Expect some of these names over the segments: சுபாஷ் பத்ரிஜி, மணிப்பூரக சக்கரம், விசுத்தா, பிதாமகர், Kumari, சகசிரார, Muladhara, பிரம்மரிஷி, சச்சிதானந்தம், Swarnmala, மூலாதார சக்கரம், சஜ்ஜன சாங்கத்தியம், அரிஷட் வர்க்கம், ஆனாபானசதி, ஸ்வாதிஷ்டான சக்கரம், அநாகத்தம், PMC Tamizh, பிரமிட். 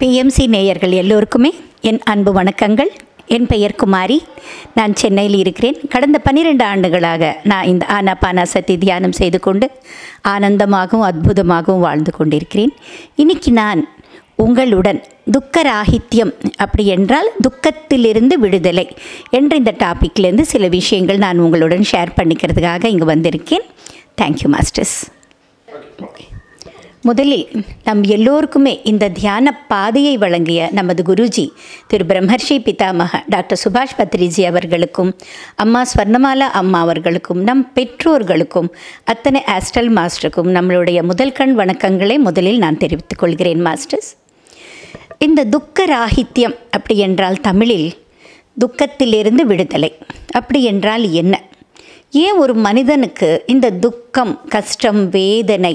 PMC நேயர்கள் எல்லோருக்குமே என் அன்பு வணக்கங்கள். என் பெயர் குமாரி. நான் சென்னையில் இருக்கிறேன். கடந்த 12 ஆண்டுகளாக நான் இந்த ஆனாபானசதி தியானம் செய்து கொண்டு ஆனந்தமாகவும் அற்புதமாகவும் வாழ்ந்து கொண்டிருக்கிறேன். இன்னைக்கு நான் உங்களுடன் துக்கராகித்யம் அப்படி என்றால் துக்கத்திலிருந்து விடுதலை என்ற இந்த டாப்பிக்கிலேருந்து சில விஷயங்கள் நான் உங்களுடன் ஷேர் பண்ணிக்கிறதுக்காக இங்கு வந்திருக்கேன். Thank you masters. முதலில் நம் எல்லோருக்குமே இந்த தியான பாதையை வழங்கிய நமது குருஜி திரு பிரம்மர்ஷி பிதாமக டாக்டர் சுபாஷ் பத்ரிஜி அவர்களுக்கும் அம்மா ஸ்வர்ணமாலா அம்மா அவர்களுக்கும் நம் பெற்றோர்களுக்கும் அத்தனை ஆஸ்டல் மாஸ்டருக்கும் நம்மளுடைய முதல் கண் வணக்கங்களை முதலில் நான் தெரிவித்துக் கொள்கிறேன் மாஸ்டர்ஸ். இந்த துக்கராகித்யம் அப்படி என்றால் தமிழில் துக்கத்திலிருந்து விடுதலை அப்படி என்றால் என்ன? ஏன் ஒரு மனிதனுக்கு இந்த துக்கம், கஷ்டம், வேதனை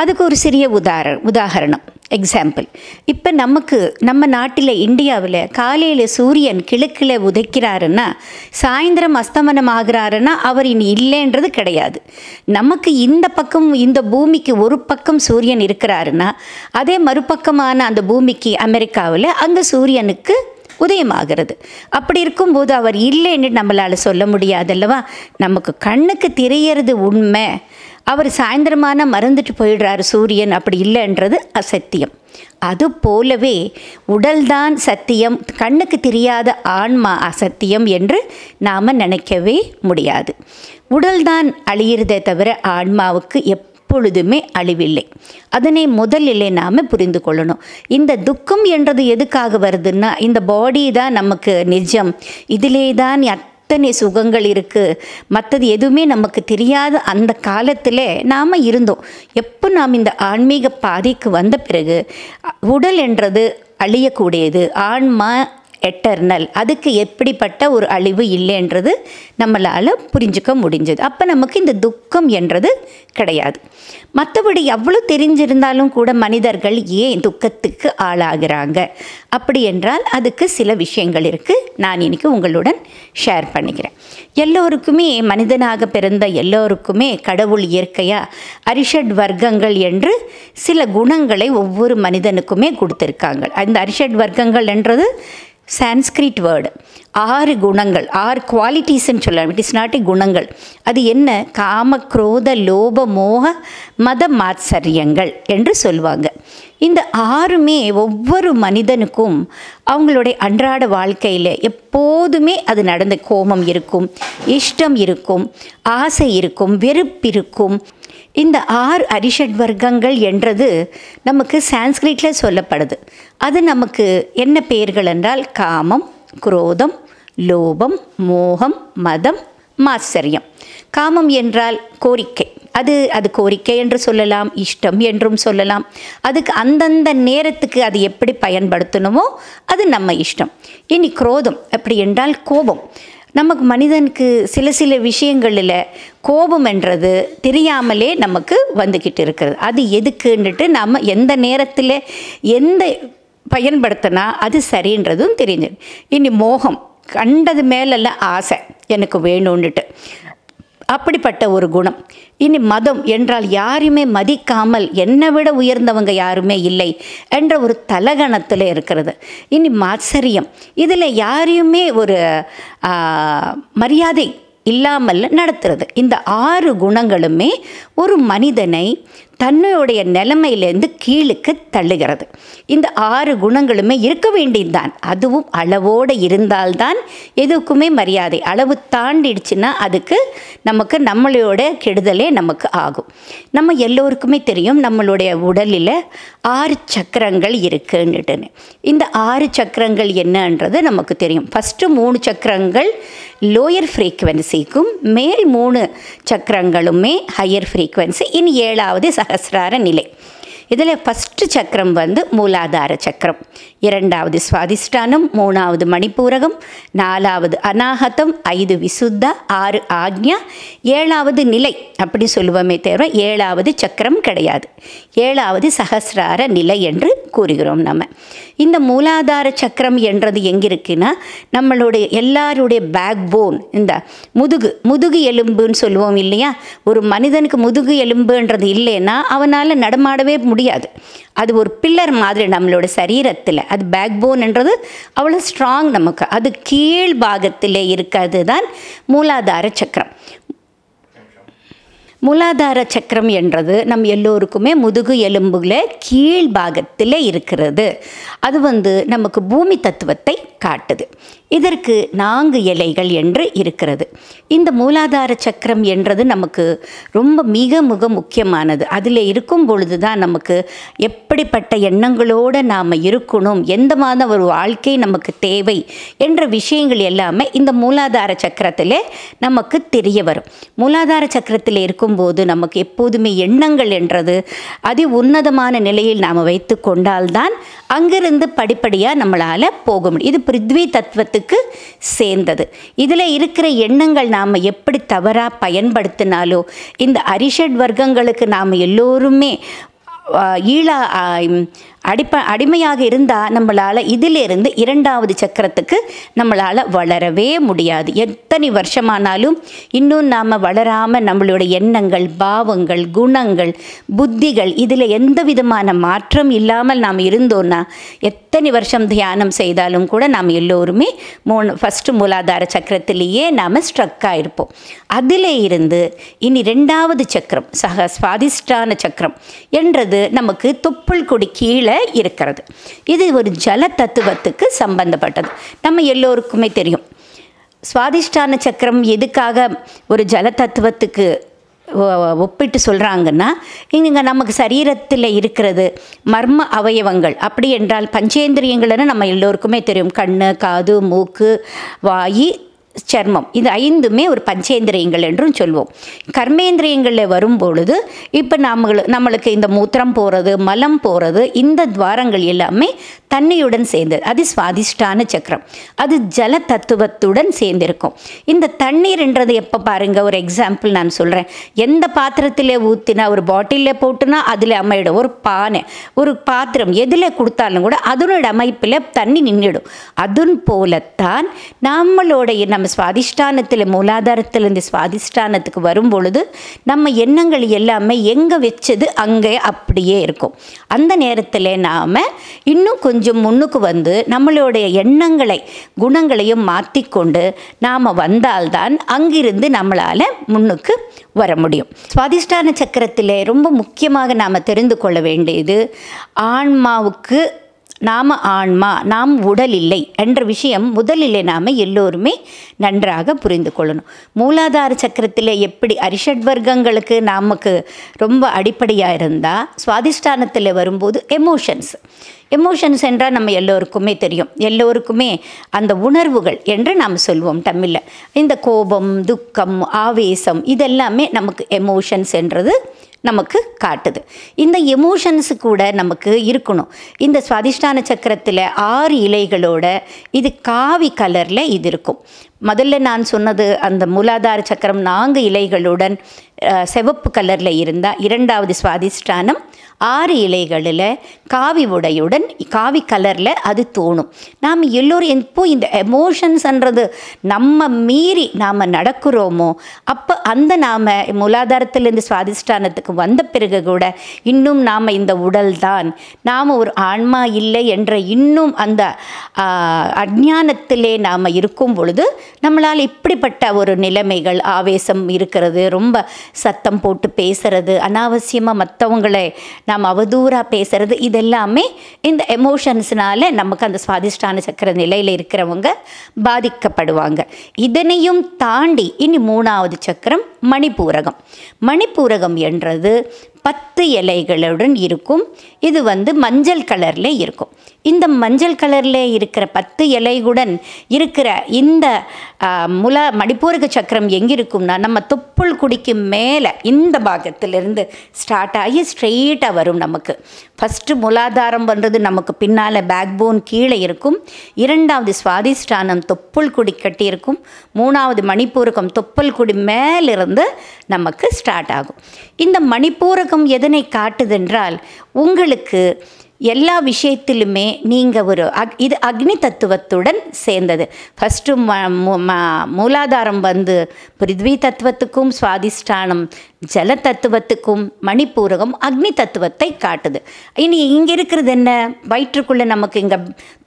அதுக்கு ஒரு சிறிய உதாரணம் எக்ஸாம்பிள். இப்போ நம்ம நாட்டில் இந்தியாவில் காலையில் சூரியன் கிழக்கில் உதைக்கிறாருன்னா சாயந்தரம் அஸ்தமனம் ஆகிறாருன்னா அவர் இனி இல்லைன்றது கிடையாது. நமக்கு இந்த பக்கம் இந்த பூமிக்கு ஒரு பக்கம் சூரியன் இருக்கிறாருன்னா அதே மறுபக்கமான அந்த பூமிக்கு அமெரிக்காவில் அங்கே சூரியனுக்கு உதயமாகிறது. அப்படி இருக்கும்போது அவர் இல்லைன்னு நம்மளால் சொல்ல முடியாதல்லவா? நமக்கு கண்ணுக்கு தெரியறது உண்மை, அவர் சாயந்தரமான மறந்துட்டு போயிடுறாரு சூரியன், அப்படி இல்லைன்றது அசத்தியம். அது போலவே உடல்தான் சத்தியம், கண்ணுக்கு தெரியாத ஆன்மா அசத்தியம் என்று நாம் நினைக்கவே முடியாது. உடல்தான் அழியிறதே தவிர ஆன்மாவுக்கு எப்பொழுதுமே அழிவில்லை. அதனை முதலிலே நாம் புரிந்து கொள்ளணும். இந்த துக்கம் என்றது எதுக்காக வருதுன்னா இந்த பாடி தான் நமக்கு நிஜம், இதிலே தான் அத்தனை சுகங்கள் இருக்குது, மற்றது எதுவுமே நமக்கு தெரியாத அந்த காலத்தில் நாம் இருந்தோம். எப்போ நாம் இந்த ஆன்மீக பாதைக்கு வந்த பிறகு உடல் என்றது அழியக்கூடியது, ஆன்மா எட்டர்னல், அதுக்கு எப்படிப்பட்ட ஒரு அழிவு இல்லைன்றது நம்மளால் புரிஞ்சுக்க முடிஞ்சது. அப்போ நமக்கு இந்த துக்கம் என்றது கிடையாது. மற்றபடி எவ்வளோ தெரிஞ்சிருந்தாலும் கூட மனிதர்கள் ஏன் துக்கத்துக்கு ஆளாகிறாங்க அப்படி என்றால் அதுக்கு சில விஷயங்கள் இருக்குது. நான் இன்னைக்கு உங்களுடன் ஷேர் பண்ணிக்கிறேன். எல்லோருக்குமே மனிதனாக பிறந்த எல்லோருக்குமே கடவுள் இயற்கையாக அரிஷட் வர்க்கங்கள் என்று சில குணங்களை ஒவ்வொரு மனிதனுக்குமே கொடுத்துருக்காங்க. அந்த அரிஷட் வர்க்கங்கள் என்றது சான்ஸ்கிரிட் வேர்டு. 6 குணங்கள், 6 குவாலிட்டிஸ்ன்னு சொல்லலாம். இட் இஸ் நாட் ஏ குணங்கள். அது என்ன? காம, குரோத, லோப, மோக, மத மாத்சரியங்கள் என்று சொல்லுவாங்க. இந்த 6மே ஒவ்வொரு மனிதனுக்கும் அவங்களுடைய அன்றாட வாழ்க்கையில் எப்போதுமே அது நடந்த கோபம் இருக்கும், இஷ்டம் இருக்கும், ஆசை இருக்கும், வெறுப்பு இருக்கும். இந்த 6 அரிஷட் வர்க்கங்கள் என்றது நமக்கு சான்ஸ்கிரிட்டில் சொல்லப்படுது. அது நமக்கு என்ன பெயர்கள் என்றால் காமம், குரோதம், லோபம், மோகம், மதம், மாத்சரியம். காமம் என்றால் கோரிக்கை, அது கோரிக்கை என்று சொல்லலாம், இஷ்டம் என்றும் சொல்லலாம். அதுக்கு அந்தந்த நேரத்துக்கு அது எப்படி பயன்படுத்தணுமோ அது நம்ம இஷ்டம். இனி குரோதம் அப்படி என்றால் கோபம். நமக்கு மனிதனுக்கு சில விஷயங்களில் கோபம் என்றது தெரியாமலே நமக்கு வந்துக்கிட்டு இருக்கிறது. அது எதுக்குன்னுட்டு நாம் எந்த நேரத்தில் எந்த பயன்படுத்தினா அது சரின்றதும் தெரிஞ்சது. இனி மோகம், கண்டது மேலெல்லாம் ஆசை, எனக்கு வேணும்னுட்டு அப்படிப்பட்ட ஒரு குணம். இனி மதம் என்றால் யாருமே மதிக்காமல் என்னை விட உயர்ந்தவங்க யாருமே இல்லை என்ற ஒரு தலகணத்தில் இருக்கிறது. இனி மாத்சரியம், இதில் யாரையுமே ஒரு மரியாதை இல்லாமல் நடத்துறது. இந்த 6 குணங்களுமே ஒரு மனிதனை தன்னுடைய நிலைமையிலேருந்து கீழுக்கு தள்ளுகிறது. இந்த 6 குணங்களுமே இருக்க வேண்டியதுதான். அதுவும் அளவோடு இருந்தால்தான் எதுக்குமே மரியாதை. அளவு தாண்டிடுச்சுன்னா அதுக்கு நம்மளோட கெடுதலே நமக்கு ஆகும். நம்ம எல்லோருக்குமே தெரியும் நம்மளுடைய உடலில் 6 சக்கரங்கள் இருக்குன்னுட்டுன்னு. இந்த 6 சக்கரங்கள் என்னன்றது நமக்கு தெரியும். ஃபஸ்ட்டு 3 சக்கரங்கள் லோயர் ஃப்ரீக்குவென்சிக்கும், மேல் 3 சக்கரங்களுமே ஹையர் ஃப்ரீக்குவென்சி. இனி 7வது சகசிரார நிலை. idile first chakram vandu Muladhara chakram, irandavadu Swadhishthanam, moonavadu Manipurakam, nalavadu Anahatam, aidu Vishuddha, aaru Agnya, yelavadu Nilai, appadi soluvame thevra yelavadu chakram kediyadu, yelavadu Sahasrara Nilai endru koorugrom nama. Inda Muladhara chakram endrathu enga irukna nammude ellarude backbone inda mudugu elumbu nu solluvom illaya, oru manidanukku mudugu elumbu endrathu illena avanala nadamaadave mudiyadu. Adu oru pillar maadhiri nammaloda sarirathile adu backbone endrathu avlo strong namakku adu keel bhagathile irukadudhan Muladhara chakram. Muladhara chakram என்றது நம் எல்லோருக்குமே முதுகு எலும்புல கீழ் பாகத்தில் இருக்கிறது. அது வந்து நமக்கு பூமி தத்துவத்தை காட்டுது. இதற்கு நான்கு எல்லைகள் என்று இருக்கிறது. இந்த மூலாதார சக்கரம் என்றது நமக்கு ரொம்ப மிக முக்கியமானது. அதிலே இருக்கும் பொழுது தான் நமக்கு எப்படிப்பட்ட எண்ணங்களோடு நாம் இருக்கணும், எந்த மாதிரி ஒரு வாழ்க்கை நமக்கு தேவை என்ற விஷயங்கள் எல்லாமே இந்த மூலாதார சக்கரத்திலே நமக்கு தெரிய வரும். மூலாதார சக்கரத்தில் இருக்கும்போது நமக்கு எப்போதுமே எண்ணங்கள் என்றது அதி உன்னதமான நிலையில் நாம் வைத்து கொண்டால்தான் அங்கிருந்து படிப்படியாக நம்மளால் போக முடியும். இது பிருத்வி தத்துவத்துக்கு சேர்ந்தது. இதிலே இருக்கிற எண்ணங்கள் நாம் எப்படி தவறா பயன்படுத்தினாலோ இந்த அரிஷட் வர்க்கங்களுக்கு நாம் எல்லோருமே ஈழ அடிமையாக இருந்தால் நம்மளால் இதிலிருந்து இரண்டாவது சக்கரத்துக்கு நம்மளால் வளரவே முடியாது. எத்தனை வருஷமானாலும் இன்னும் நாம் வளராமல் நம்மளுடைய எண்ணங்கள், பாவங்கள், குணங்கள், புத்திகள் இதில் எந்த விதமான மாற்றம் இல்லாமல் நாம் இருந்தோன்னா எத்தனை வருஷம் தியானம் செய்தாலும் கூட நாம் எல்லோருமே ஃபஸ்ட்டு மூலாதார சக்கரத்திலேயே நாம் ஸ்ட்ரக் ஆகிருப்போம். அதிலே இருந்து இனி ரெண்டாவது சக்கரம் ஸ்வாதிஷ்டான சக்கரம் என்றது நமக்கு தொப்புள் கொடி கீழே இருக்கிறது. இது ஒரு ஜல தத்துவத்துக்கு சம்பந்தப்பட்டது. நம்ம எல்லோருக்குமே தெரியும் ஸ்வாதிஷ்டான சக்கரம் எதுக்காக ஒரு ஜல தத்துவத்துக்கு ஒப்பிட்டு சொல்கிறாங்கன்னா, இங்கே நமக்கு சரீரத்தில் இருக்கிறது மர்ம அவயவங்கள் அப்படி என்றால் பஞ்சேந்திரியங்கள்னு நம்ம எல்லோருக்குமே தெரியும். கண், காது, மூக்கு, வாயு, சர்மம் இது ஐந்துமே ஒரு பஞ்சேந்திரியங்கள் என்றும் சொல்வோம். கர்மேந்திரியங்களில் வரும்பொழுது இப்போ நம்மளுக்கு இந்த மூத்திரம் போகிறது, மலம் போகிறது, இந்த துவாரங்கள் எல்லாமே தண்ணியுடன் சேர்ந்தது. அது ஸ்வாதிஷ்டான சக்கரம். அது ஜல தத்துவத்துடன் சேர்ந்திருக்கும். இந்த தண்ணீர்ன்றது எப்போ பாருங்கள், ஒரு எக்ஸாம்பிள் நான் சொல்கிறேன். எந்த பாத்திரத்திலே ஊற்றினா, ஒரு பாட்டிலில் போட்டுனா அதில் அமையிடும். ஒரு பானை, ஒரு பாத்திரம் எதில் கொடுத்தாலும் கூட அதனோட அமைப்பில் தண்ணி நின்றுடும். அதன் போலத்தான் நம்மளுடைய நம்ம ஸ்வாதிஷ்டானத்தில் மூலாதாரத்தில் இந்த ஸ்வாதிஷ்டானத்துக்கு வரும்பொழுது நம்ம எண்ணங்கள் எல்லாமே எங்கே வச்சது அங்கே அப்படியே இருக்கும். அந்த நேரத்தில் நாம் இன்னும் கொஞ்சம் முன்னுக்கு வந்து நம்மளுடைய எண்ணங்களை, குணங்களையும் மாற்றிக்கொண்டு நாம் வந்தால்தான் அங்கிருந்து நம்மளால் முன்னுக்கு வர முடியும். ஸ்வாதிஷ்டான சக்கரத்தில் ரொம்ப முக்கியமாக நாம் தெரிந்து கொள்ள வேண்டியது ஆன்மாவுக்கு நாம் ஆன்மா, நாம் உடல் இல்லை என்ற விஷயம் முதலிலே நாம் எல்லோருமே நன்றாக புரிந்து கொள்ளணும். மூலாதார சக்கரத்தில் எப்படி அரிஷட் வர்க்கங்களுக்கு நமக்கு ரொம்ப அடிப்படையாக இருந்தால், ஸ்வாதிஷ்டானத்தில் வரும்போது எமோஷன்ஸ் எமோஷன்ஸ் என்றால் நம்ம எல்லோருக்குமே தெரியும். எல்லோருக்குமே அந்த உணர்வுகள் என்று நாம் சொல்வோம் தமிழில். இந்த கோபம், துக்கம், ஆவேசம் இதெல்லாமே நமக்கு எமோஷன்ஸ் என்றது நமக்கு காட்டுது. இந்த எமோஷன்ஸு கூட நமக்கு இருக்கணும். இந்த ஸ்வாதிஷ்டான சக்கரத்தில் 6 இலைகளோட இது காவி கலரில் இது இருக்கும். முதல்ல நான் சொன்னது அந்த மூலாதார சக்கரம் 4 இலைகளுடன் செவப்பு கலரில் இருந்தால், இரண்டாவது ஸ்வாதிஷ்டானம் 6 இலைகளில் காவி உடையுடன் காவி கலரில் அது தோணும். நாம் எல்லோரும் எப்போ இந்த எமோஷன்ஸ்ன்றது நம்ம மீறி நாம் நடக்கிறோமோ அப்போ அந்த நாம் மூலாதாரத்திலிருந்து ஸ்வாதிஷ்டானத்துக்கு வந்த பிறகு கூட இன்னும் நாம் இந்த உடல் தான், நாம் ஒரு ஆன்மா இல்லை என்ற இன்னும் அந்த அஞ்ஞானத்திலே நாம் இருக்கும் பொழுது நம்மளால் இப்படிப்பட்ட ஒரு நிலைமைகள், ஆவேசம் இருக்கிறது, ரொம்ப சத்தம் போட்டு பேசுறது, அனாவசியமாக மற்றவங்களை நாம் அவதூறாக பேசுறது, இதெல்லாமே இந்த எமோஷன்ஸ்னால நமக்கு அந்த ஸ்வாதிஷ்டான சக்கர நிலையில் இருக்கிறவங்க பாதிக்கப்படுவாங்க. இதனையும் தாண்டி இனி மூணாவது சக்கரம் மணிப்பூரகம். மணிப்பூரகம் என்றது 10 இலைகளுடன் இருக்கும். இது வந்து மஞ்சள் கலர்ல இருக்கும். இந்த மஞ்சள் கலர்ல இருக்கிற 10 இலைகளுடன் இருக்கிற இந்த முல மணிப்பூரக சக்கரம் எங்க இருக்கும்னா நம்ம தொப்புள் குடிக்கு மேல இந்த பாகத்துல இருந்து ஸ்டார்ட் ஆகி ஸ்ட்ரைட்டா வரும் நமக்கு. ஃபர்ஸ்ட் மூலாதாரம் பண்றது நமக்கு பின்னால பேக்போன் கீழே இருக்கும். இரண்டாவது ஸ்வாதிஷ்டானம் தொப்புள் குடி கட்டி இருக்கும். மூணாவது மணிப்பூரகம் தொப்புள் குடி மேல இருந்து நமக்கு ஸ்டார்ட் ஆகும். இந்த மணிப்பூரகம் எதனை காட்டுதென்றால் உங்களுக்கு எல்லா விஷயத்திலுமே நீங்க ஒரு இது அக்னி தத்துவத்துடன் சேர்ந்தது. ஃபர்ஸ்ட் மூலாதாரம் வந்து பிருத்வி தத்துவத்துக்கும் ஸ்வாதிஷ்டானம் ஜல தத்துவத்துக்கும் மணிப்பூரகம் அக்னி தத்துவத்தை காட்டுது. இனி இங்கே இருக்கிறது என்ன? வயிற்றுக்குள்ளே நமக்கு இங்கே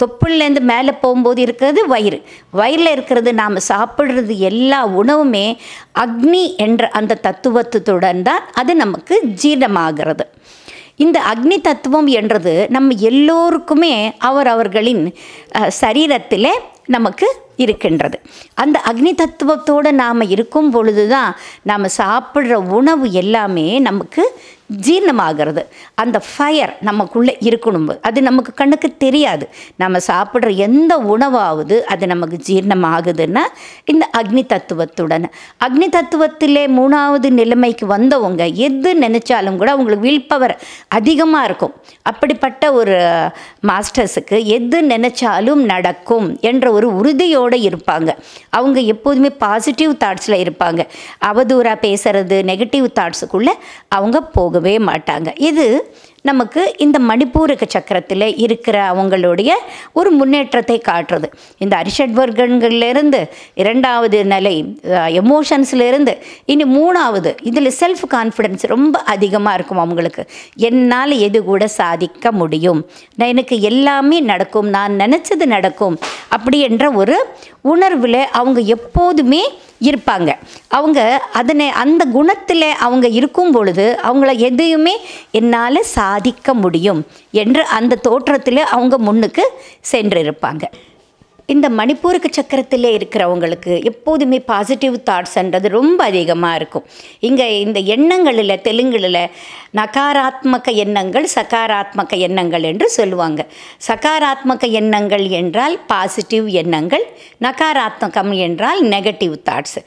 தொப்புள்லேருந்து மேலே போகும்போது இருக்கிறது வயிறு. வயிறில் இருக்கிறது நாம் சாப்பிட்றது எல்லா உணவுமே அக்னி என்ற அந்த தத்துவத்துடன் தான் அது நமக்கு ஜீரணமாகிறது. இந்த அக்னி தத்துவம் என்றது நம்ம எல்லோருக்குமே அவரவர்களின் சரீரத்திலே நமக்கு இருக்கின்றது. அந்த அக்னி தத்துவத்தோடு நாம் இருக்கும் பொழுது தான் நாம் சாப்பிட்ற உணவு எல்லாமே நமக்கு ஜீரணமாகிறது. அந்த ஃபயர் நமக்குள்ளே இருக்கணும். அது நமக்கு கண்ணுக்கு தெரியாது. நம்ம சாப்பிட்ற எந்த உணவாவது அது நமக்கு ஜீரணமாகுதுன்னா இந்த அக்னி தத்துவத்துடன். அக்னி தத்துவத்திலே மூணாவது நிலைமைக்கு வந்தவங்க எது நினச்சாலும் கூட அவங்களுக்கு வில் பவர் அதிகமாக இருக்கும். அப்படிப்பட்ட ஒரு மாஸ்டர்ஸுக்கு எது நினச்சாலும் நடக்கும் என்ற ஒரு உறுதியோடு இருப்பாங்க. அவங்க எப்போதுமே பாசிட்டிவ் தாட்ஸில் இருப்பாங்க. அவதூறாக பேசுறது நெகட்டிவ் தாட்ஸுக்குள்ளே அவங்க போக மாட்டாங்க. இது நமக்கு இந்த மணிப்பூரக சக்கரத்தில் இருக்கிற அவங்களுடைய ஒரு முன்னேற்றத்தை காட்டுறது. இந்த அரிஷட் வர்க்கங்கள்லேருந்து இரண்டாவது நிலை எமோஷன்ஸ்லேருந்து இனி மூணாவது இதில் செல்ஃப் கான்ஃபிடென்ஸ் ரொம்ப அதிகமாக இருக்கும். அவங்களுக்கு என்னால் எது கூட சாதிக்க முடியும், நான் எனக்கு எல்லாமே நடக்கும், நான் நினச்சது நடக்கும் அப்படி என்ற ஒரு உணர்வில் அவங்க எப்போதுமே இருப்பாங்க. அவங்க அதனை அந்த குணத்தில் அவங்க இருக்கும் பொழுது அவங்கள எதையுமே என்னால் சாதிக்க முடியும் என்ற அந்த தோற்றத்தில் அவங்க முன்னுக்கு சென்றிருப்பாங்க. இந்த மணிப்பூரக சக்கரத்திலே இருக்கிறவங்களுக்கு எப்போதுமே பாசிட்டிவ் தாட்ஸ்ன்றது ரொம்ப அதிகமாக இருக்கும். இங்கே இந்த எண்ணங்களில் தெலுங்கில் நகாராத்மக எண்ணங்கள் சகாராத்மக எண்ணங்கள் என்று சொல்லுவாங்க. சகாராத்மக எண்ணங்கள் என்றால் பாசிட்டிவ் எண்ணங்கள், நகாராத்மகம் என்றால் நெகட்டிவ் தாட்ஸ்.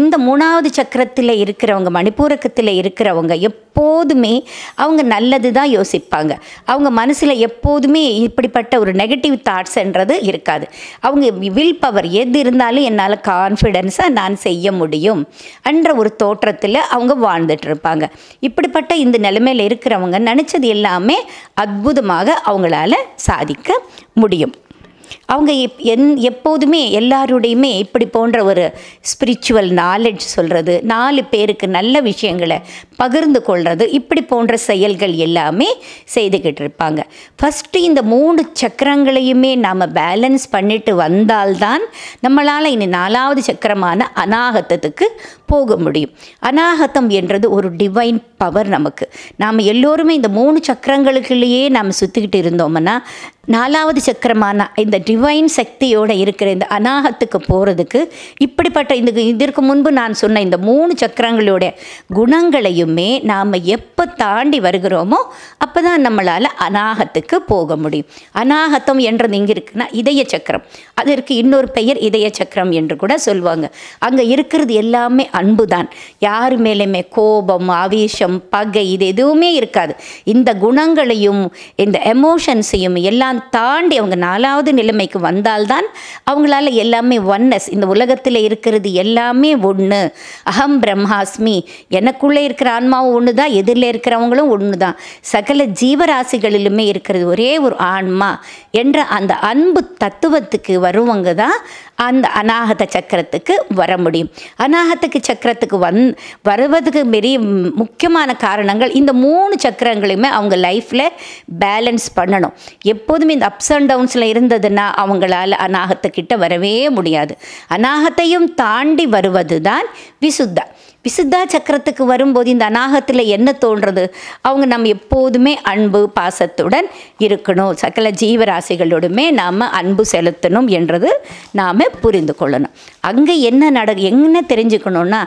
இந்த மூணாவது சக்கரத்தில் இருக்கிறவங்க மணிப்பூரகத்தில் இருக்கிறவங்க எப்போதுமே அவங்க நல்லது தான் யோசிப்பாங்க. அவங்க மனசில் எப்போதுமே இப்படிப்பட்ட ஒரு நெகட்டிவ் தாட்ஸ்ன்றது இருக்காது. அவங்க வில் பவர் எது இருந்தாலும் என்னால் கான்ஃபிடென்ஸாக நான் செய்ய முடியும் என்ற ஒரு தோற்றத்தில் அவங்க வாழ்ந்துட்டு இருப்பாங்க. இப்படிப்பட்ட இந்த நிலைமையில் இருக்கிறவங்க நினச்சது எல்லாமே அற்புதமாக அவங்களால சாதிக்க முடியும். அவங்க எப்போதுமே எல்லாருடையுமே இப்படி போன்ற ஒரு ஸ்பிரிச்சுவல் நாலேஜ் சொல்கிறது, 4 பேருக்கு நல்ல விஷயங்களை பகிர்ந்து கொள்வது, இப்படி போன்ற செயல்கள் எல்லாமே செய்துக்கிட்டு இருப்பாங்க. ஃபஸ்ட்டு இந்த 3 சக்கரங்களையுமே நாம் பேலன்ஸ் பண்ணிட்டு வந்தால்தான் நம்மளால் இனி 4வது சக்கரமான அநாகத்தத்துக்கு போக முடியும். அநாகத்தம் என்றது ஒரு டிவைன் பவர் நமக்கு. நாம் எல்லோருமே இந்த 3 சக்கரங்களுக்குள்ளேயே நாம் சுற்றிக்கிட்டு இருந்தோம்னா 4வது சக்கரமான இந்த டிவைன் சக்தியோடு இருக்கிற இந்த அநாகத்துக்கு போகிறதுக்கு இப்படிப்பட்ட இதற்கு முன்பு நான் சொன்ன இந்த 3 சக்கரங்களுடைய குணங்களையுமே நாம் எப்போ தாண்டி வருகிறோமோ அப்போ தான் நம்மளால் அநாகத்துக்கு போக முடியும். அநாகத்தம் என்றது இங்கே இருக்குன்னா இதய சக்கரம், அதற்கு இன்னொரு பெயர் இதய சக்கரம் என்று கூட சொல்லுவாங்க. அங்கே இருக்கிறது எல்லாமே அன்பு தான். யார் மேலேயுமே கோபம், ஆவேசம், பகை இது எதுவுமே இருக்காது. இந்த குணங்களையும் இந்த எமோஷன்ஸையும் எல்லாம் தாண்டி அவங்க 4வது நிலைமைக்கு வந்தால்தான் அவங்களால எல்லாமே ஒன்னஸ், இந்த உலகத்தில் இருக்கிறது எல்லாமே ஒன்று, அகம் பிரம்மாஸ்மி, எனக்குள்ளே இருக்கிற ஆன்மாவும் ஒன்று தான், எதிரில் இருக்கிறவங்களும் ஒன்று தான், சகல ஜீவராசிகளிலுமே இருக்கிறது ஒரே ஒரு ஆன்மா என்ற அந்த அன்பு தத்துவத்துக்கு வருவங்க தான் அந்த அநாகத சக்கரத்துக்கு வர முடியும். அநாகத்துக்கு சக்கரத்துக்கு வருவதுக்கு பெரிய முக்கியமான காரணங்கள் இந்த 3 சக்கரங்களையுமே அவங்க லைஃப்பில் பேலன்ஸ் பண்ணணும். எப்போதுமே இந்த அப்ஸ் அண்ட் டவுன்ஸில் இருந்ததுன்னா அவங்களால் அநாகத்தை கிட்ட வரவே முடியாது. அநாகத்தையும் தாண்டி வருவது தான் விசுத்தா. விசுத்தா சக்கரத்துக்கு வரும்போது இந்த அநாகத்தில் என்ன தோன்றது? அவங்க நம்ம எப்போதுமே அன்பு பாசத்துடன் இருக்கணும். சகல ஜீவராசிகளோடுமே நாம் அன்பு செலுத்தணும் என்றது நாம் புரிந்து கொள்ளணும். அங்கே என்ன தெரிஞ்சுக்கணும்னா,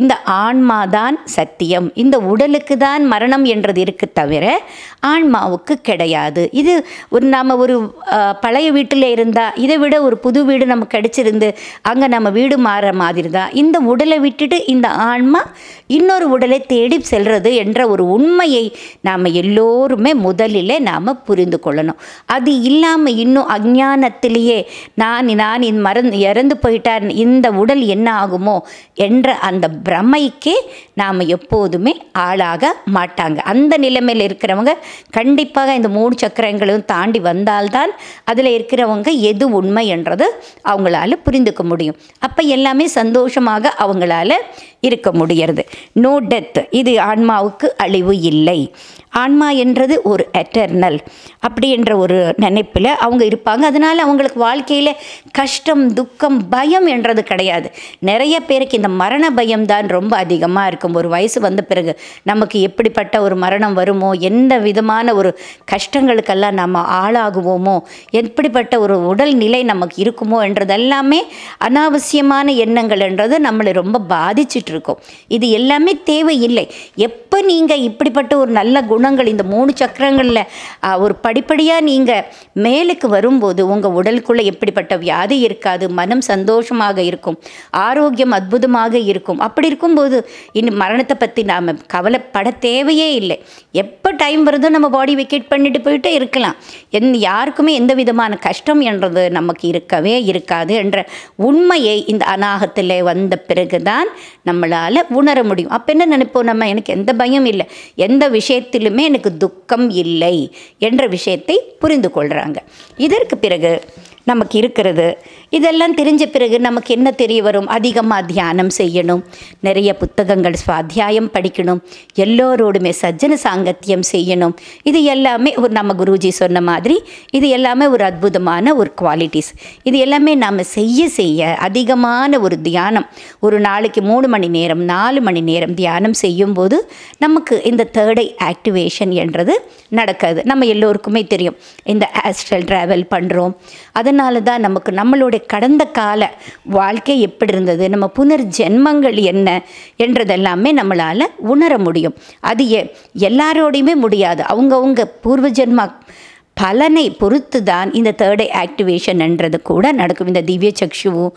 இந்த ஆன்மாதான் சத்தியம், இந்த உடலுக்கு தான் மரணம் என்றது இருக்கு, தவிர ஆன்மாவுக்கு கிடையாது. இது ஒரு நாம் ஒரு பழைய வீட்டில் இருந்தால் இதை விட ஒரு புது வீடு நமக்கு கிடைச்சிருந்து அங்கே நம்ம வீடு மாற மாதிரி தான். இந்த உடலை விட்டுட்டு இந்த ஆன்மா இன்னொரு உடலை தேடி செல்றது என்ற ஒரு உண்மையை நாம் எல்லோருமே முதலிலே நாம் புரிந்து கொள்ளணும். அது இல்லாமல் இன்னும் அஞ்ஞானத்திலேயே நான் இறந்து போயிட்டார், இந்த உடல் என்ன ஆகுமோ என்ற அந்த பிரமைக்கே நாம் எப்போதுமே ஆளாக மாட்டாங்க. அந்த நிலைமையில் இருக்கிறவங்க கண்டிப்பாக இந்த 3 சக்கரங்களையும் தாண்டி வந்தால்தான் அதில் இருக்கிறவங்க எது உண்மை என்றது அவங்களால புரிந்துக்க முடியும். அப்போ எல்லாமே சந்தோஷமாக அவங்களால இருக்க முடிகிறது. நோ டெத், இது ஆன்மாவுக்கு அழிவு இல்லை, ஆன்மா என்றது ஒரு எட்டர்னல் அப்படி என்ற ஒரு நினைப்பில் அவங்க இருப்பாங்க. அதனால் அவங்களுக்கு வாழ்க்கையில் கஷ்டம் துக்கம் பயம் என்றது கிடையாது. நிறைய பேருக்கு இந்த மரண பயம்தான் ரொம்ப அதிகமாக இருக்கும். ஒரு வயசு வந்த பிறகு நமக்கு எப்படிப்பட்ட ஒரு மரணம் வருமோ, எந்த விதமான ஒரு கஷ்டங்களுக்கெல்லாம் நம்ம ஆளாகுவோமோ, எப்படிப்பட்ட ஒரு உடல் நிலை நமக்கு இருக்குமோ என்றதெல்லாமே அனாவசியமான எண்ணங்கள் என்றது நம்மளை ரொம்ப பாதிச்சிட்ருக்கோம். இது எல்லாமே தேவையில்லை. எப்போ நீங்கள் இப்படிப்பட்ட ஒரு நல்ல குணங்கள் இந்த 3 சக்கரங்களில் ஒரு படிப்படியாக நீங்கள் மேலுக்கு வரும்போது உங்கள் உடலுக்குள்ளே எப்படிப்பட்ட வியாதி இருக்காது, மனம் சந்தோஷமாக இருக்கும், ஆரோக்கியம் அற்புதமாக இருக்கும். அப்படி இருக்கும்போது இன்னும் மரணத்தை பற்றி நாம் கவலைப்பட தேவையே இல்லை. எப்போ டைம் வருதோ நம்ம பாடி வெக்கேட் பண்ணிட்டு போயிட்டே இருக்கலாம். யாருக்குமே எந்த விதமான கஷ்டம் என்றது நமக்கு இருக்கவே இருக்காது என்ற உண்மையை இந்த அநாகத்தில் வந்த பிறகு தான் நம்மளால் உணர முடியும். அப்போ என்ன நினைப்போம், நம்ம எனக்கு எந்த பயம் இல்லை, எந்த விஷயத்திலுமே எனக்கு துக்கம் இல்லை என்ற விஷயத்தை புரிந்து கொள்கிறாங்க. இதற்கு பிறகு நமக்கு இருக்கிறது இதெல்லாம் தெரிஞ்ச பிறகு நமக்கு என்ன தெரிய வரும்? அதிகமாக தியானம் செய்யணும், நிறைய புத்தகங்கள் சுவாத்தியாயம் படிக்கணும், எல்லோரோடுமே சஜ்ஜன சாங்கத்தியம் செய்யணும். இது எல்லாமே ஒரு நம்ம குருஜி சொன்ன மாதிரி இது எல்லாமே ஒரு அற்புதமான ஒரு குவாலிட்டிஸ். இது எல்லாமே நாம் செய்ய அதிகமான ஒரு தியானம், ஒரு நாளைக்கு 3 மணி நேரம் 4 மணி நேரம் தியானம் செய்யும்போது நமக்கு இந்த தேர்ட் ஐ ஆக்டிவேஷன் என்றது நடக்காது. நம்ம எல்லோருக்குமே தெரியும், இந்த ஆஸ்ட்ரல் ட்ராவல் பண்ணுறோம், அதனால தான் நமக்கு நம்மளுடைய கடந்த கால வாழ்க்கை எப்படி இருந்தது, நம்ம புனர்ஜென்மங்கள் என்ன என்றதெல்லாமே நம்மளால் உணர முடியும். அது எல்லாரோடையுமே முடியாது. அவங்கவுங்க பூர்வ ஜென்ம பலனை பொறுத்து தான் இந்த தேர்ட் ஐ ஆக்டிவேஷன் என்றது கூட நடக்கும். இந்த திவ்ய சக்ஷுவும்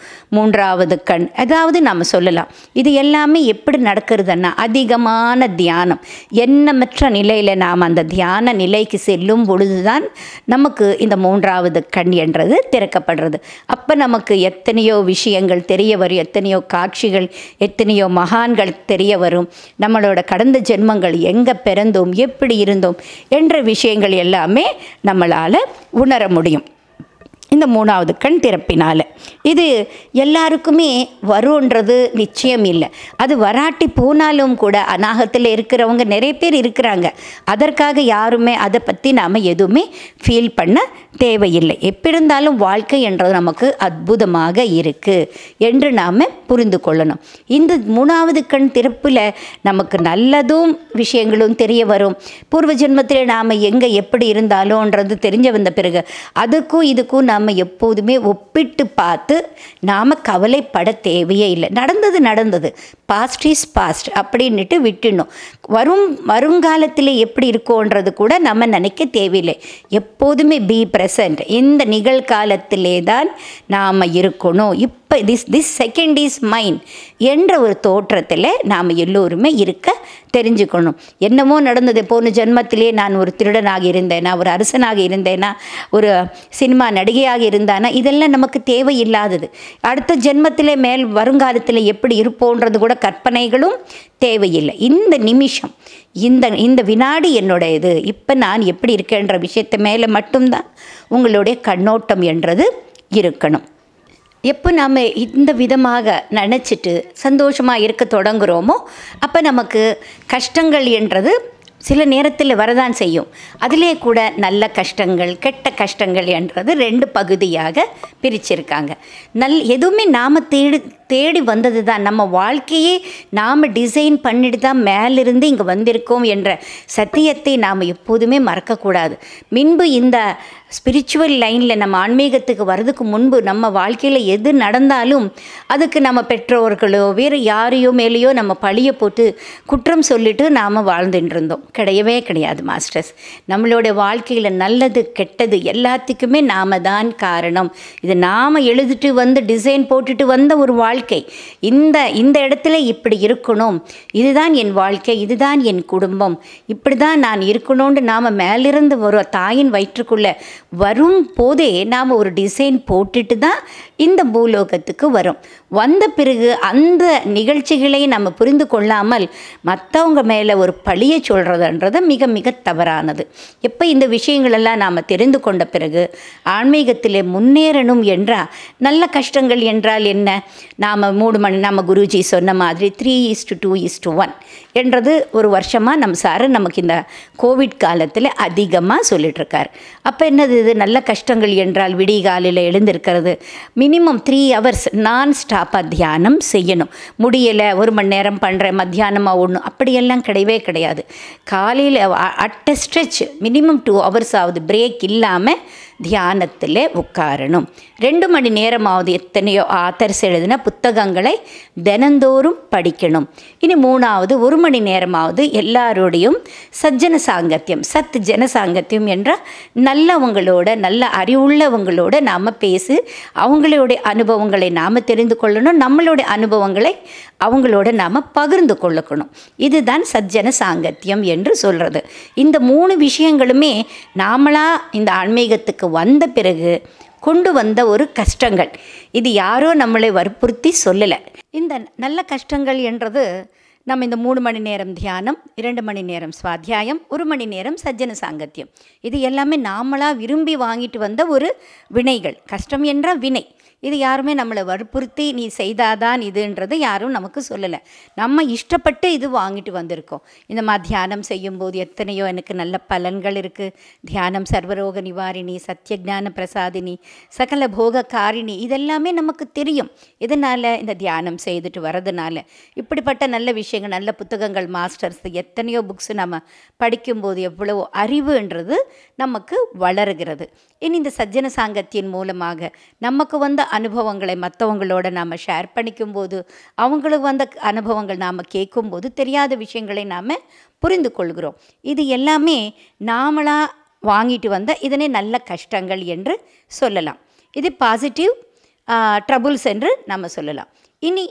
3வது கண் அதாவது நாம் சொல்லலாம். இது எல்லாமே எப்படி நடக்கிறதுன்னா அதிகமான தியானம், எண்ணமற்ற நிலையில் நாம் அந்த தியான நிலைக்கு செல்லும் பொழுது தான் நமக்கு இந்த 3வது கண் என்றது திறக்கப்படுறது. அப்போ நமக்கு எத்தனையோ விஷயங்கள் தெரிய வரும், எத்தனையோ காட்சிகள், எத்தனையோ மகான்கள் தெரிய வரும். நம்மளோட கடந்த ஜென்மங்கள் எங்கே பிறந்தோம், எப்படி இருந்தோம் என்ற விஷயங்கள் எல்லாமே நம்மளால் உணர முடியும் இந்த 3வது கண் திறப்பினால். இது எல்லாருக்குமே வரும்ன்றது நிச்சயம் இல்லை. அது வராட்டி போனாலும் கூட அநாகத்தில் இருக்கிறவங்க நிறைய பேர் இருக்கிறாங்க. அதற்காக யாருமே அதை பற்றி நாம் எதுவுமே ஃபீல் பண்ண தேவையில்லை. எப்படிருந்தாலும் வாழ்க்கை என்றது நமக்கு அற்புதமாக இருக்குது என்று நாம் புரிந்து கொள்ளணும். இந்த 3வது கண் திறப்பில் நமக்கு நல்லதும் விஷயங்களும் தெரிய வரும். பூர்வ ஜென்மத்தில் நாம் எங்கே எப்படி இருந்தாலும்ன்றது தெரிஞ்ச வந்த பிறகு அதுக்கும் இதுக்கும் நாம் எப்போதுமே ஒப்பிட்டு பார்த்து நாம் கவலைப்பட தேவையே இல்லை. நடந்தது நடந்தது, பாஸ்ட் இஸ் பாஸ்ட் அப்படின்னுட்டு விட்டுணும். வருங்காலத்தில் எப்படி இருக்கோன்றது கூட நம்ம நினைக்க தேவையில்லை. எப்போதுமே பி ப்ரெசன்ட், இந்த நிகழ்காலத்திலே தான் நாம் இருக்கணும். இப்போ திஸ் செகண்ட் இஸ் மைன் என்ற ஒரு தோற்றத்தில் நாம் எல்லோருமே இருக்க தெரிஞ்சுக்கணும். என்னமோ நடந்தது, போன ஜென்மத்திலே நான் ஒரு திருடனாக இருந்தேனா, ஒரு அரசனாக இருந்தேனா, ஒரு சினிமா நடிகையாக இருந்தானா, இதெல்லாம் நமக்கு தேவையில்லாதது. அடுத்த ஜென்மத்திலே மேல் வருங்காலத்தில் எப்படி இருப்போன்றது கூட கற்பனைகளும் தேவையில்லை. இந்த நிமிஷம், இந்த வினாடி என்னுடையது, இப்போ நான் எப்படி இருக்கேன்ற விஷயத்தை மேலே மட்டும்தான் உங்களுடைய கண்ணோட்டம் என்றது இருக்கணும். எப்போ நாம் இந்த விதமாக நினச்சிட்டு சந்தோஷமாக இருக்க தொடங்குகிறோமோ அப்போ நமக்கு கஷ்டங்கள் என்றது சில நேரத்தில் வரதான் செய்யும். அதிலே கூட நல்ல கஷ்டங்கள் கெட்ட கஷ்டங்கள் என்றது 2 பகுதியாக பிரிச்சிருக்காங்க. எதுவுமே நாம் தேடி வந்தது தான். நம்ம வாழ்க்கையே நாம் டிசைன் பண்ணிட்டு தான் மேலிருந்து இங்கே வந்திருக்கோம் என்ற சத்தியத்தை நாம் எப்போதுமே மறக்கக்கூடாது. முன்பு இந்த ஸ்பிரிச்சுவல் லைனில் நம்ம ஆன்மீகத்துக்கு வர்றதுக்கு முன்பு நம்ம வாழ்க்கையில் எது நடந்தாலும் அதுக்கு நம்ம பெற்றோர்களோ வேறு யாரையோ மேலேயோ நம்ம பழிய போட்டு குற்றம் சொல்லிட்டு நாம் வாழ்ந்துட்டு இருந்தோம். கிடையவே கிடையாது மாஸ்டர்ஸ். நம்மளோட வாழ்க்கையில் நல்லது கெட்டது எல்லாத்துக்குமே நாம் தான் காரணம். இது நாம் எழுதிட்டு வந்து டிசைன் போட்டுட்டு வந்த ஒரு வாழ்க்கை. இந்த இடத்துல இப்படி இருக்கணும், இதுதான் என் வாழ்க்கை, இதுதான் என் குடும்பம், இப்படி தான் நான் இருக்கணும்னு நாம் மேலிருந்து வரும் தாயின் வயிற்றுக்குள்ளே வரும் போதே நாம் ஒரு டிசைன் போட்டுட்டு தான் இந்த பூலோகத்துக்கு வரும். வந்த பிறகு அந்த நிகழ்ச்சிகளை நம்ம புரிந்து கொள்ளாமல் மற்றவங்க மேலே ஒரு பழியை சொல்கிறதுன்றது மிக மிக தவறானது. எப்போ இந்த விஷயங்களெல்லாம் நாம் தெரிந்து கொண்ட பிறகு ஆன்மீகத்திலே முன்னேறணும் என்றால் நல்ல கஷ்டங்கள் என்றால் என்ன, நாம் நம்ம குருஜி சொன்ன மாதிரி 3:2:1 என்றது ஒரு வருஷமாக நம்ம சார் நமக்கு இந்த கோவிட் காலத்தில் அதிகமாக சொல்லிட்டுருக்கார். அப்போ என்னது இது நல்ல கஷ்டங்கள் என்றால் விடிய காலையில் எழுந்திருக்கிறது, மினிமம் 3 hours நான் ஸ்டாப்பாக தியானம் செய்யணும். முடியலை 1 மணி நேரம் பண்ணுறேன் மத்தியானமாக ஒன்று அப்படியெல்லாம் கிடையவே கிடையாது. காலையில் அட் ஸ்ட்ரெச் மினிமம் 2 hours ஆகுது பிரேக் இல்லாமல் தியானத்தில் உட்காரணும். 2 மணி நேரமாவது எத்தனையோ ஆத்தர்ஸ் எழுதின புத்தகங்களை தினந்தோறும் படிக்கணும். இனி 3வது 1 மணி நேரமாவது எல்லாரோடையும் சஜ்ஜன சாங்கத்தியம் சத் ஜன சாங்கத்தியம் என்ற நல்லவங்களோட நல்ல அறிவுள்ளவங்களோட நாம் பேசி அவங்களுடைய அனுபவங்களை நாம் தெரிந்து கொள்ளணும், நம்மளுடைய அனுபவங்களை அவங்களோட நாம் பகிர்ந்து கொள்ளக்கணும். இதுதான் சஜ்ஜன சாங்கத்தியம் என்று சொல்கிறது. இந்த 3 விஷயங்களுமே நாமளாக இந்த ஆன்மீகத்துக்கு வந்த பிறகு கொண்டு வந்த ஒரு கஷ்டங்கள். இது யாரோ நம்மளை வற்புறுத்தி சொல்லலை. இந்த நல்ல கஷ்டங்கள் என்றது நம்ம இந்த 3 மணி நேரம் தியானம், 2 மணி நேரம் சுவாத்தியாயம், 1 மணி நேரம் சஜ்ஜன சாங்கத்தியம், இது எல்லாமே நாமளாக விரும்பி வாங்கிட்டு வந்த ஒரு வினைகள். கஷ்டம் என்றால் வினை. இது யாருமே நம்மளை வற்புறுத்தி நீ செய்தாதான் இதுன்றது யாரும் நமக்கு சொல்லலை. நம்ம இஷ்டப்பட்டு இது வாங்கிட்டு வந்திருக்கோம். இந்த மாதிரி தியானம் செய்யும்போது எத்தனையோ எனக்கு நல்ல பலன்கள் இருக்குது. தியானம் சர்வரோக நிவாரிணி, சத்தியஜான பிரசாதினி, சகல போக காரிணி, இதெல்லாமே நமக்கு தெரியும். இதனால் இந்த தியானம் செய்துட்டு வரதுனால இப்படிப்பட்ட நல்ல விஷயங்கள், நல்ல புத்தகங்கள், மாஸ்டர்ஸ் எத்தனையோ புக்ஸ் நம்ம படிக்கும்போது எவ்வளவோ அறிவுன்றது நமக்கு வளருகிறது. இனி இந்த சஜ்ஜன சாங்கத்தின் மூலமாக நமக்கு வந்த அனுபவங்களை மற்றவங்களோட நாம் ஷேர் பண்ணிக்கும்போது, அவங்களுக்கு வந்த அனுபவங்கள் நாம் கேட்கும்போது தெரியாத விஷயங்களை நாம் புரிந்து கொள்கிறோம். இது எல்லாமே நாமளாக வாங்கிட்டு வந்த இதனை நல்ல கஷ்டங்கள் என்று சொல்லலாம். இது பாசிட்டிவ் ட்ரபுள்ஸ் என்று நாம் சொல்லலாம். இனி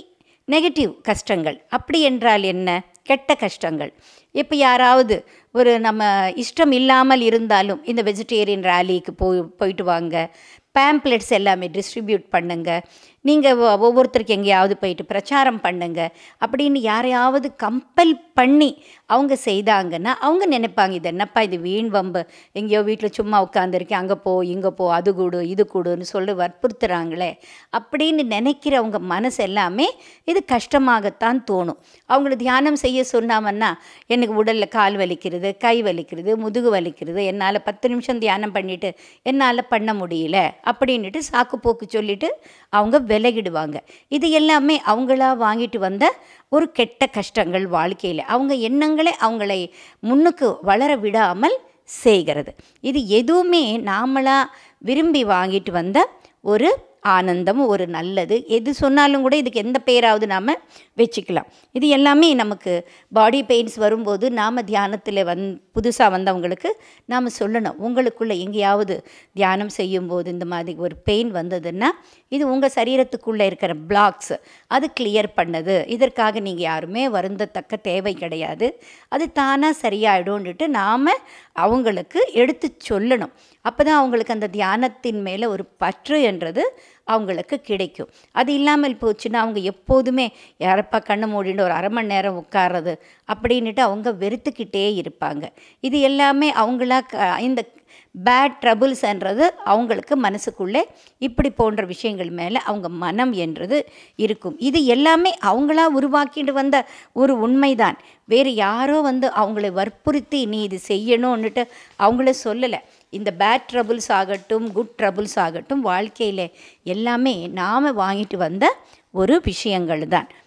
நெகட்டிவ் கஷ்டங்கள் அப்படி என்றால் என்ன? கெட்ட கஷ்டங்கள். இப்போ யாராவது ஒரு நம்ம இஷ்டம் இல்லாமல் இருந்தாலும் இந்த வெஜிடேரியன் ரேலிக்கு போயிட்டு வாங்க, பேம்ப்ளெட்ஸ் எல்லாமே டிஸ்ட்ரிபியூட் பண்ணுங்கள், நீங்கள் ஒவ்வொருத்தருக்கு எங்கேயாவது போயிட்டு பிரச்சாரம் பண்ணுங்கள் அப்படின்னு யாரையாவது கம்பல் பண்ணி அவங்க செய்தாங்கன்னா அவங்க நினைப்பாங்க இது என்னப்பா இது வீண் வம்பு, எங்கேயோ வீட்டில் சும்மா உட்காந்துருக்கேன் அங்கே போ இங்கே போ அது கூடு இது கூடுன்னு சொல்லி வற்புறுத்துறாங்களே அப்படின்னு நினைக்கிறவங்க மனசு எல்லாமே இது கஷ்டமாகத்தான் தோணும். அவங்களை தியானம் செய்ய சொன்னாங்கன்னா எனக்கு உடலில் கால் வலிக்கிறது, கை வலிக்கிறது, முதுகு வலிக்கிறது, என்னால் 10 நிமிஷம் தியானம் பண்ணிவிட்டு என்னால் பண்ண முடியல அப்படின்ட்டு சாக்கு போக்கு சொல்லிவிட்டு அவங்க விலகிடுவாங்க. இது எல்லாமே அவங்களா வாங்கிட்டு வந்த ஒரு கெட்ட கஷ்டங்கள். வாழ்க்கையில் அவங்க எண்ணங்களே அவங்களை முன்னுக்கு வளர விடாமல் செய்கிறது. இது எதுவுமே நாமளா விரும்பி வாங்கிட்டு வந்த ஒரு ஆனந்தம், ஒரு நல்லது, எது சொன்னாலும் கூட இதுக்கு எந்த பெயராவது நாம் வச்சுக்கலாம். இது எல்லாமே நமக்கு பாடி பெயின்ஸ் வரும்போது நாம் தியானத்தில் புதுசாக வந்தவங்களுக்கு நாம் சொல்லணும், உங்களுக்குள்ளே எங்கேயாவது தியானம் செய்யும்போது இந்த மாதிரி ஒரு பெயின் வந்ததுன்னா இது உங்கள் சரீரத்துக்குள்ளே இருக்கிற பிளாக்ஸ் அது கிளியர் பண்ணது, இதற்காக நீங்கள் யாருமே வருந்தத்தக்க தேவை கிடையாது, அது தானாக சரியாயிடும்னுட்டு நாம் அவங்களுக்கு எடுத்து சொல்லணும். அப்போ தான் அவங்களுக்கு அந்த தியானத்தின் மேலே ஒரு பற்று என்றது அவங்களுக்கு கிடைக்கும். அது இல்லாமல் போச்சுன்னா அவங்க எப்போதுமே யாரப்பா கண்ணு மூடிட்டு ஒரு 1/2 மணி நேரம் உட்கார்றது அப்படின்ட்டு அவங்க வெறுத்துக்கிட்டே இருப்பாங்க. இது எல்லாமே அவங்களா இந்த பேட் ட்ரபிள்ஸ்ன்றது அவங்களுக்கு மனசுக்குள்ளே இப்படி போன்ற விஷயங்கள் மேலே அவங்க மனம் என்றது இருக்கும். இது எல்லாமே அவங்களா உருவாக்கிட்டு வந்த ஒரு உண்மைதான். வேறு யாரோ வந்து அவங்கள வற்புறுத்தி நீ இது செய்யணும்னுட்டு அவங்கள சொல்லலை. இந்த பேட் ட்ரபிள்ஸ் ஆகட்டும் குட் ட்ரபிள்ஸ் ஆகட்டும் வாழ்க்கையில் எல்லாமே நாம் வாங்கிட்டு வந்த ஒரு விஷயங்கள் தான்.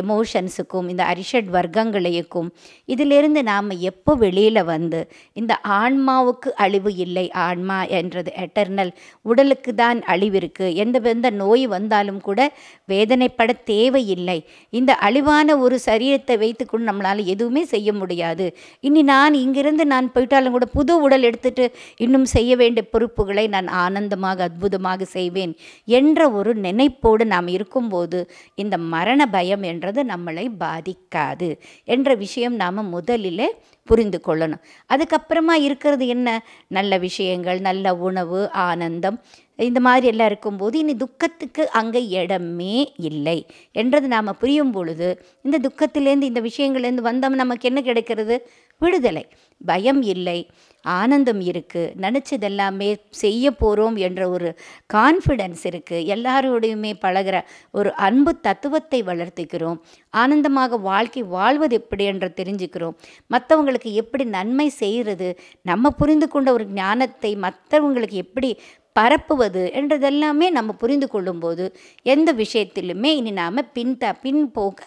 எமோஷன்ஸுக்கும் இந்த அரிஷட் வர்க்கங்களையும் இதிலிருந்து நாம் எப்போ வெளியில் வந்து இந்த ஆன்மாவுக்கு அழிவு இல்லை, ஆன்மா என்றது எட்டர்னல், உடலுக்கு தான் அழிவு இருக்குது, எந்த நோய் வந்தாலும் கூட வேதனைப்பட தேவையில்லை, இந்த அழிவான ஒரு சரீரத்தை வைத்துக்கொண்டு நம்மளால் எதுவுமே செய்ய முடியாது, இனி நான் இங்கிருந்து நான் போயிட்டாலும் கூட புது உடல் எடுத்துட்டு இன்னும் செய்ய வேண்டிய பொறுப்புகளை நான் ஆனந்தமாக அற்புதமாக செய்வேன் என்ற ஒரு நினைப்போடு நாம் இருக்கும்போது இந்த மரண பயம் என்றது நம்மளை பாதிக்காது என்ற விஷயம் நாம் முதலிலே புரிந்து கொள்ளணும். அதுக்கப்புறமா இருக்கிறது என்ன, நல்ல விஷயங்கள், நல்ல உணவு, ஆனந்தம், இந்த மாதிரி எல்லாம் இருக்கும்போது இனி துக்கத்துக்கு அங்கே இடமே இல்லை என்றது நாம் புரியும் பொழுது இந்த துக்கத்திலேருந்து இந்த விஷயங்கள்லேருந்து வந்தோம் நமக்கு என்ன கிடைக்கிறது, விடுதலை, பயம் இல்லை, ஆனந்தம் இருக்குது, நினச்சதெல்லாமே செய்ய போகிறோம் என்ற ஒரு கான்ஃபிடென்ஸ் இருக்குது, எல்லாரோடையுமே பழகிற ஒரு அன்பு தத்துவத்தை வளர்த்திக்கிறோம், ஆனந்தமாக வாழ்க்கை வாழ்வது எப்படி என்று தெரிஞ்சுக்கிறோம், மற்றவங்களுக்கு எப்படி நன்மை செய்கிறது, நம்ம புரிந்து கொண்ட ஒரு ஞானத்தை மற்றவங்களுக்கு எப்படி பரப்புவது என்றதெல்லாமே நம்ம புரிந்து கொள்ளும்போது எந்த விஷயத்திலுமே இனி நாம் பின்போக்க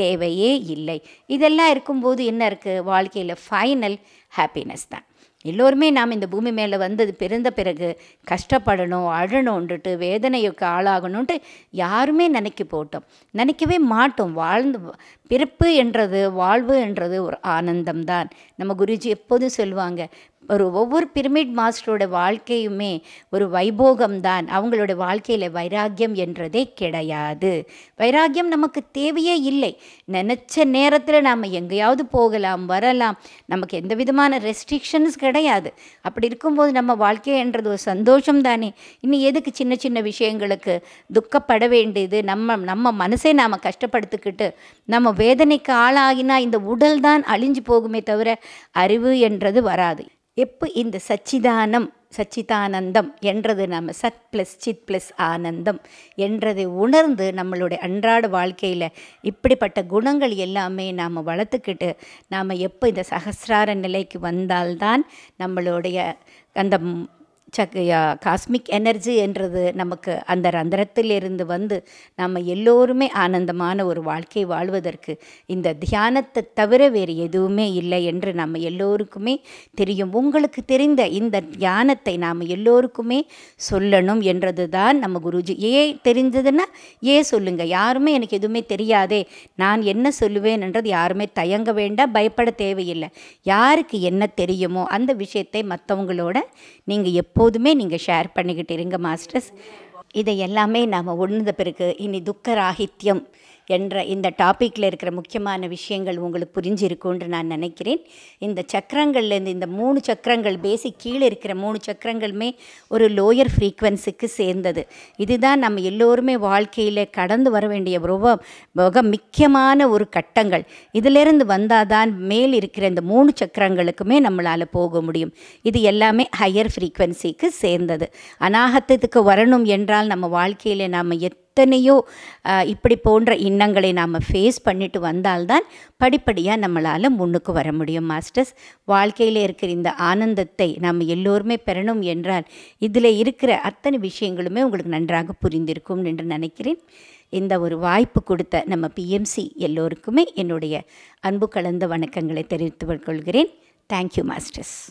தேவையே இல்லை. இதெல்லாம் இருக்கும்போது என்ன இருக்குது, வாழ்க்கையில் ஃபைனல் ஹாப்பினஸ் தான். எல்லோருமே நாம் இந்த பூமி மேலே வந்தது பிறந்த பிறகு கஷ்டப்படணும், அழணுன்ட்டு, வேதனைக்கு ஆளாகணுன்ட்டு யாருமே நினைக்கவே மாட்டோம். பிறப்பு என்றது, வாழ்வு என்றது ஒரு ஆனந்தம்தான். நம்ம குருஜி எப்போதும் சொல்லுவாங்க, ஒவ்வொரு பிரமிட் மாஸ்டரோட வாழ்க்கையுமே ஒரு வைபோகம்தான், அவங்களோட வாழ்க்கையில் வைராக்கியம் என்றதே கிடையாது, வைராக்கியம் நமக்கு தேவையே இல்லை. நினச்ச நேரத்தில் நாம் எங்கேயாவது போகலாம் வரலாம், நமக்கு எந்த விதமான ரெஸ்ட்ரிக்ஷன்ஸ் கிடையாது. அப்படி இருக்கும்போது நம்ம வாழ்க்கை என்றது ஒரு சந்தோஷம் தானே. இன்னும் எதுக்கு சின்ன சின்ன விஷயங்களுக்கு துக்கப்பட வேண்டியது, நம்ம மனசை நாம் கஷ்டப்படுத்திக்கிட்டு நம்ம வேதனைக்கு ஆளாகினா இந்த உடல் தான் அழிஞ்சு போகுமே தவிர அறிவு என்றது வராது. எப்போ இந்த சச்சிதானந்தம் என்றது நம்ம சத் ப்ளஸ் சித் ப்ளஸ் ஆனந்தம் என்றதை உணர்ந்து நம்மளுடைய அன்றாட வாழ்க்கையில் இப்படிப்பட்ட குணங்கள் எல்லாமே நாம் வளர்த்துக்கிட்டு நாம் எப்போ இந்த சகசிரார நிலைக்கு வந்தால்தான் நம்மளுடைய அந்த cosmic energy என்றது நமக்கு அந்த ரந்திரத்திலிருந்து வந்து நம்ம எல்லோருமே ஆனந்தமான ஒரு வாழ்க்கை வாழ்வதற்கு இந்த தியானத்தை தவிர வேறு எதுவுமே இல்லை என்று நம்ம எல்லோருக்குமே தெரியும். உங்களுக்கு தெரிந்த இந்த தியானத்தை நாம் எல்லோருக்குமே சொல்லணும் என்றதுதான் நம்ம குருஜி. ஏன் தெரிஞ்சதுன்னா ஏன் சொல்லுங்க, யாருமே எனக்கு எதுவுமே தெரியாதே நான் என்ன சொல்லுவேன் என்றது யாருமே தயங்க வேண்டாம், பயப்பட தேவையில்லை. யாருக்கு என்ன தெரியுமோ அந்த விஷயத்தை மற்றவங்களோட நீங்கள் எப்போதுமே நீங்கள் ஷேர் பண்ணிக்கிட்டு இருங்க மாஸ்டர்ஸ். இதை எல்லாமே நாம் உணர்ந்த பிறகு இனி துக்கராகித்யம் என்ற இந்த டாப்பிக்கில் இருக்கிற முக்கியமான விஷயங்கள் உங்களுக்கு புரிஞ்சிருக்கும்னு நான் நினைக்கிறேன். இந்த சக்கரங்கள்லேருந்து இந்த 3 சக்கரங்கள் பேசிக் கீழே இருக்கிற 3 சக்கரங்களுமே ஒரு லோயர் ஃப்ரீக்வன்சிக்கு சேர்ந்தது. இதுதான் நம்ம எல்லோருமே வாழ்க்கையில் கடந்து வர வேண்டிய ரொம்ப மிக முக்கியமான ஒரு கட்டங்கள். இதிலிருந்து வந்தால் தான் மேல் இருக்கிற இந்த 3 சக்கரங்களுக்குமே நம்மளால் போக முடியும். இது எல்லாமே ஹையர் ஃப்ரீக்வன்சிக்கு சேர்ந்தது. அநாகத்தத்துக்கு வரணும் என்றால் நம்ம வாழ்க்கையில் நாம் எத்தனையோ இப்படி போன்ற இன்னங்களை நாம் ஃபேஸ் பண்ணிட்டு வந்தால்தான் படிப்படியாக நம்மளால் முன்னுக்கு வர முடியும் மாஸ்டர்ஸ். வாழ்க்கையில் இருக்கிற இந்த ஆனந்தத்தை நாம் எல்லோருமே பெறணும் என்றால் இதில் இருக்கிற அத்தனை விஷயங்களுமே உங்களுக்கு நன்றாக புரிந்திருக்கும் என்று நினைக்கிறேன். இந்த ஒரு வாய்ப்பு கொடுத்த நம்ம பிஎம்சி எல்லோருக்குமே என்னுடைய அன்பு கலந்த வணக்கங்களை தெரிவித்துக் கொள்கிறேன். Thank you masters.